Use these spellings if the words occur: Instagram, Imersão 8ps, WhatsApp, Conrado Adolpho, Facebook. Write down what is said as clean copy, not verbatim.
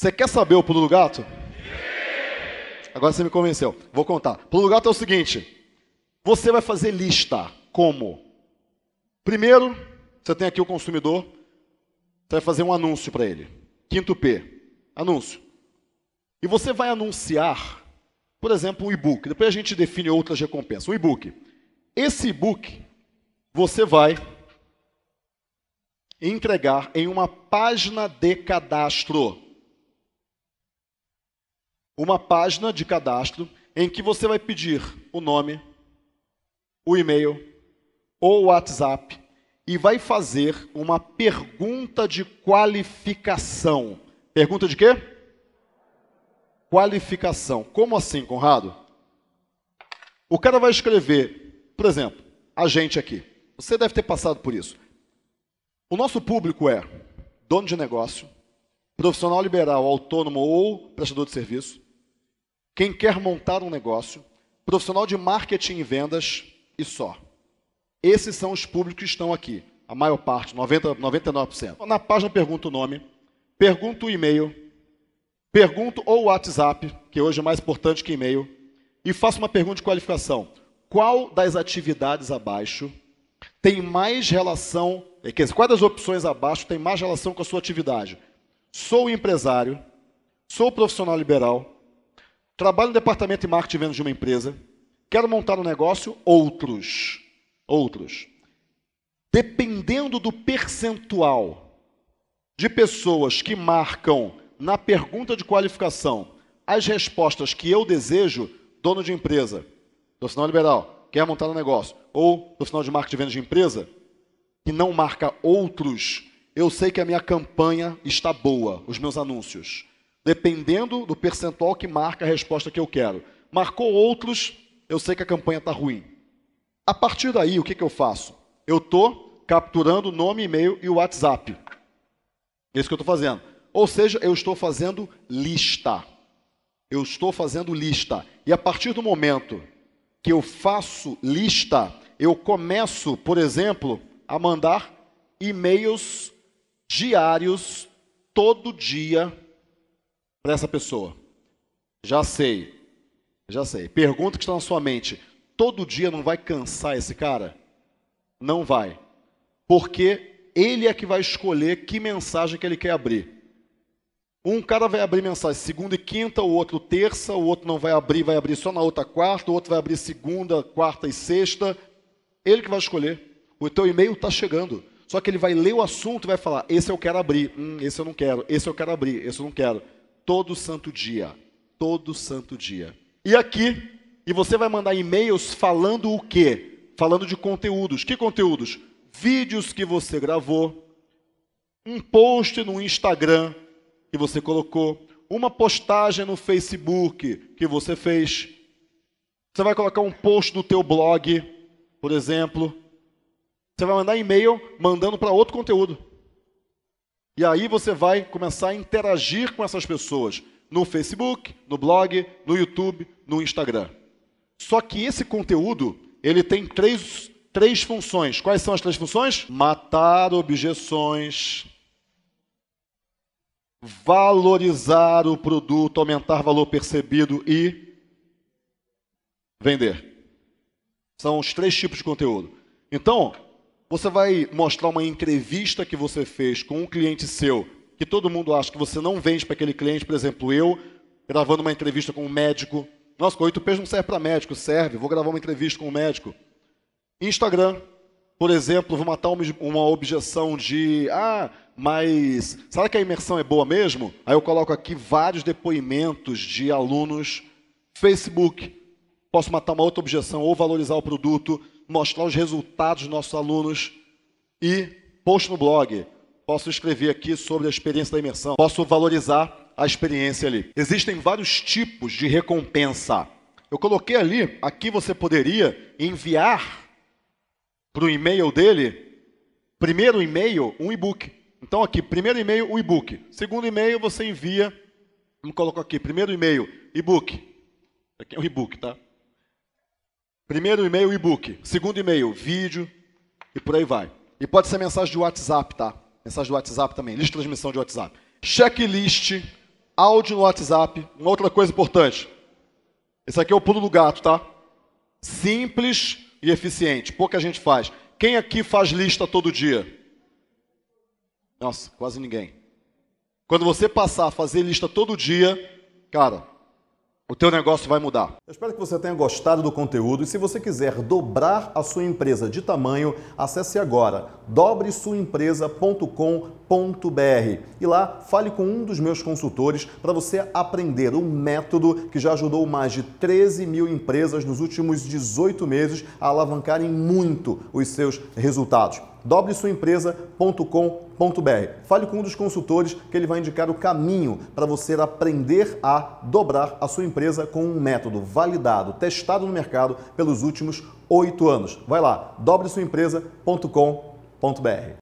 Você quer saber o pulo do gato? Sim. Agora você me convenceu. Vou contar. Pulo do gato é o seguinte. Você vai fazer lista. Como? Primeiro, você tem aqui o consumidor. Você vai fazer um anúncio para ele. Quinto P. Anúncio. E você vai anunciar, por exemplo, um e-book. Depois a gente define outras recompensas. Um e-book. Esse e-book, você vai entregar em uma página de cadastro. Uma página de cadastro em que você vai pedir o nome, o e-mail ou o WhatsApp e vai fazer uma pergunta de qualificação. Pergunta de quê? Qualificação. Como assim, Conrado? O cara vai escrever, por exemplo, a gente aqui. Você deve ter passado por isso. O nosso público é dono de negócio, profissional liberal, autônomo ou prestador de serviço, quem quer montar um negócio, profissional de marketing e vendas e só. Esses são os públicos que estão aqui, a maior parte, 99%. Na página pergunto o nome, pergunto o e-mail, pergunto ou o WhatsApp, que hoje é mais importante que e-mail, e faço uma pergunta de qualificação. Qual das atividades abaixo tem mais relação, qual das opções abaixo tem mais relação com a sua atividade? Sou empresário, sou profissional liberal, trabalho no departamento de marketing e vendas de uma empresa, quero montar um negócio, outros. Dependendo do percentual de pessoas que marcam na pergunta de qualificação as respostas que eu desejo, dono de empresa, profissional liberal, quer montar um negócio, ou profissional de marketing e vendas de empresa, que não marca outros, eu sei que a minha campanha está boa, os meus anúncios. Dependendo do percentual que marca a resposta que eu quero. Marcou outros, eu sei que a campanha está ruim. A partir daí, o que eu faço? Eu estou capturando o nome, e-mail e o WhatsApp. É isso que eu estou fazendo. Ou seja, eu estou fazendo lista. Eu estou fazendo lista. E a partir do momento que eu faço lista, eu começo, por exemplo, a mandar e-mails diários, todo dia, para essa pessoa. Já sei. Pergunta que está na sua mente. Todo dia não vai cansar esse cara? Não vai. Porque ele é que vai escolher que mensagem que ele quer abrir. Um cara vai abrir mensagem segunda e quinta, o outro terça, o outro não vai abrir só na outra quarta, o outro vai abrir segunda, quarta e sexta. Ele que vai escolher. O teu e-mail está chegando. Só que ele vai ler o assunto e vai falar, esse eu quero abrir, esse eu não quero, esse eu quero abrir, esse eu não quero. Todo santo dia. E aqui, e você vai mandar e-mails falando o quê? Falando de conteúdos. Que conteúdos? Vídeos que você gravou, um post no Instagram que você colocou, uma postagem no Facebook que você fez. Você vai colocar um post do teu blog, por exemplo. Você vai mandar e-mail mandando para outro conteúdo. E aí você vai começar a interagir com essas pessoas no Facebook, no blog, no YouTube, no Instagram. Só que esse conteúdo, ele tem três funções. Quais são as três funções? Matar objeções, valorizar o produto, aumentar valor percebido e vender. São os três tipos de conteúdo. Então, você vai mostrar uma entrevista que você fez com um cliente seu, que todo mundo acha que você não vende para aquele cliente, por exemplo, eu, gravando uma entrevista com um médico. Nossa, o 8ps não serve para médico, serve, vou gravar uma entrevista com um médico. Instagram, por exemplo, vou matar uma objeção de, mas será que a imersão é boa mesmo? Aí eu coloco aqui vários depoimentos de alunos. Facebook, posso matar uma outra objeção ou valorizar o produto, mostrar os resultados dos nossos alunos e post no blog. Posso escrever aqui sobre a experiência da imersão. Posso valorizar a experiência ali. Existem vários tipos de recompensa. Eu coloquei ali, aqui você poderia enviar para o e-mail dele, primeiro e-mail, um e-book. Então aqui, primeiro e-mail, um e-book. Segundo e-mail, você envia, eu coloco aqui, primeiro e-mail, e-book. Aqui é um e-book, tá? Primeiro e-mail, e-book. Segundo e-mail, vídeo e por aí vai. E pode ser mensagem de WhatsApp, tá? Mensagem de WhatsApp também, lista de transmissão de WhatsApp. Checklist, áudio no WhatsApp. Uma outra coisa importante. Esse aqui é o pulo do gato, tá? Simples e eficiente. Pouca gente faz. Quem aqui faz lista todo dia? Nossa, quase ninguém. Quando você passar a fazer lista todo dia, cara, o teu negócio vai mudar. Eu espero que você tenha gostado do conteúdo e se você quiser dobrar a sua empresa de tamanho, acesse agora dobresuaempresa.com.br e lá fale com um dos meus consultores para você aprender um método que já ajudou mais de 13 mil empresas nos últimos 18 meses a alavancarem muito os seus resultados. dobresuaempresa.com.br. Fale com um dos consultores que ele vai indicar o caminho para você aprender a dobrar a sua empresa com um método validado, testado no mercado pelos últimes 8 anos. Vai lá, dobresuaempresa.com.br.